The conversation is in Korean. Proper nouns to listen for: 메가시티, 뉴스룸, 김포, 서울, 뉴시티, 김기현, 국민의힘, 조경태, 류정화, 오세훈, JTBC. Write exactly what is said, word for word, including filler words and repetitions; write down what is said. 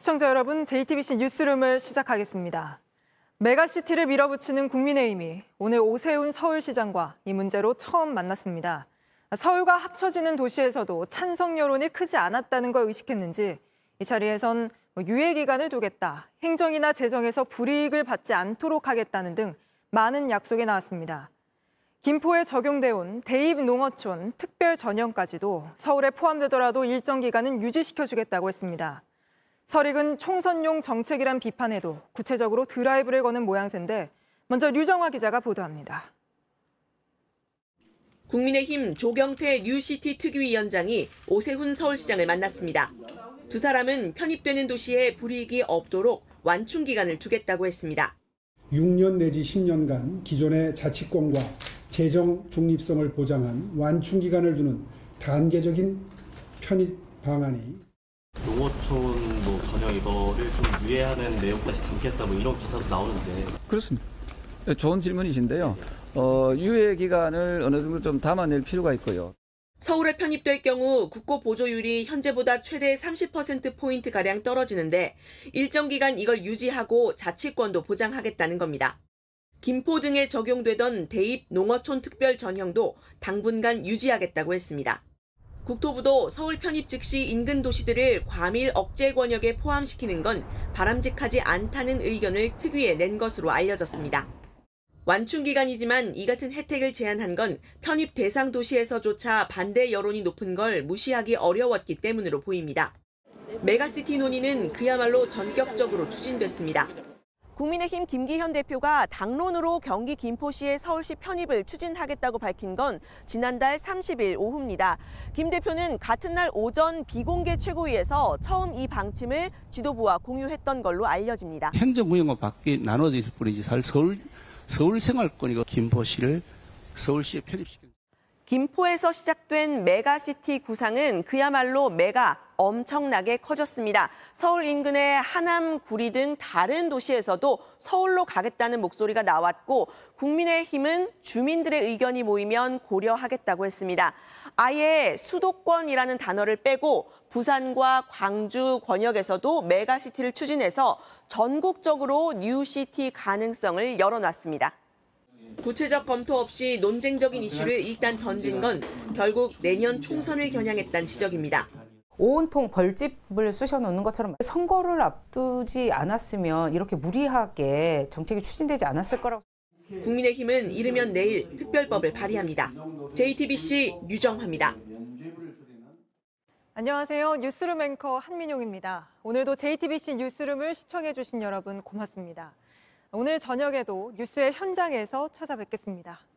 시청자 여러분, 제이티비씨 뉴스룸을 시작하겠습니다. 메가시티를 밀어붙이는 국민의힘이 오늘 오세훈 서울시장과 이 문제로 처음 만났습니다. 서울과 합쳐지는 도시에서도 찬성 여론이 크지 않았다는 걸 의식했는지 이 자리에선 유예 기간을 두겠다, 행정이나 재정에서 불이익을 받지 않도록 하겠다는 등 많은 약속이 나왔습니다. 김포에 적용돼 온 대입농어촌 특별 전형까지도 서울에 포함되더라도 일정 기간은 유지시켜주겠다고 했습니다. 설익은 총선용 정책이란 비판에도 구체적으로 드라이브를 거는 모양새인데 먼저 류정화 기자가 보도합니다. 국민의힘 조경태 뉴시티 특위위원장이 오세훈 서울시장을 만났습니다. 두 사람은 편입되는 도시에 불이익이 없도록 완충 기간을 두겠다고 했습니다. 육 년 내지 십 년간 기존의 자치권과 재정 중립성을 보장한 완충 기간을 두는 단계적인 편입 방안이 농어촌 뭐 전혀 이거를 좀 유예하는 내용까지 담겠다 뭐 이런 기사도 나오는데. 그렇습니다. 좋은 질문이신데요. 어, 유예 기간을 어느 정도 좀 담아낼 필요가 있고요. 서울에 편입될 경우 국고 보조율이 현재보다 최대 삼십 퍼센트 포인트 가량 떨어지는데 일정 기간 이걸 유지하고 자치권도 보장하겠다는 겁니다. 김포 등에 적용되던 대입 농어촌 특별 전형도 당분간 유지하겠다고 했습니다. 국토부도 서울 편입 즉시 인근 도시들을 과밀 억제 권역에 포함시키는 건 바람직하지 않다는 의견을 특위에 낸 것으로 알려졌습니다. 완충 기간이지만 이 같은 혜택을 제한한 건 편입 대상 도시에서조차 반대 여론이 높은 걸 무시하기 어려웠기 때문으로 보입니다. 메가시티 논의는 그야말로 전격적으로 추진됐습니다. 국민의힘 김기현 대표가 당론으로 경기 김포시의 서울시 편입을 추진하겠다고 밝힌 건 지난달 삼십 일 오후입니다. 김 대표는 같은 날 오전 비공개 최고위에서 처음 이 방침을 지도부와 공유했던 걸로 알려집니다. 행정구역만 밖에 나눠져 있을 뿐이지 잘 서울, 서울 생활권이고 김포시를 서울시에 편입시키는. 김포에서 시작된 메가시티 구상은 그야말로 메가 엄청나게 커졌습니다. 서울 인근의 하남, 구리 등 다른 도시에서도 서울로 가겠다는 목소리가 나왔고 국민의힘은 주민들의 의견이 모이면 고려하겠다고 했습니다. 아예 수도권이라는 단어를 빼고 부산과 광주 권역에서도 메가시티를 추진해서 전국적으로 뉴시티 가능성을 열어놨습니다. 구체적 검토 없이 논쟁적인 이슈를 일단 던진 건 결국 내년 총선을 겨냥했다는 지적입니다. 온통 벌집을 쑤셔놓는 것처럼 선거를 앞두지 않았으면 이렇게 무리하게 정책이 추진되지 않았을 거라고. 국민의힘은 이르면 내일 특별법을 발의합니다. 제이티비씨 류정화입니다. 안녕하세요. 뉴스룸 앵커 한민용입니다. 오늘도 제이티비씨 뉴스룸을 시청해주신 여러분 고맙습니다. 오늘 저녁에도 뉴스의 현장에서 찾아뵙겠습니다.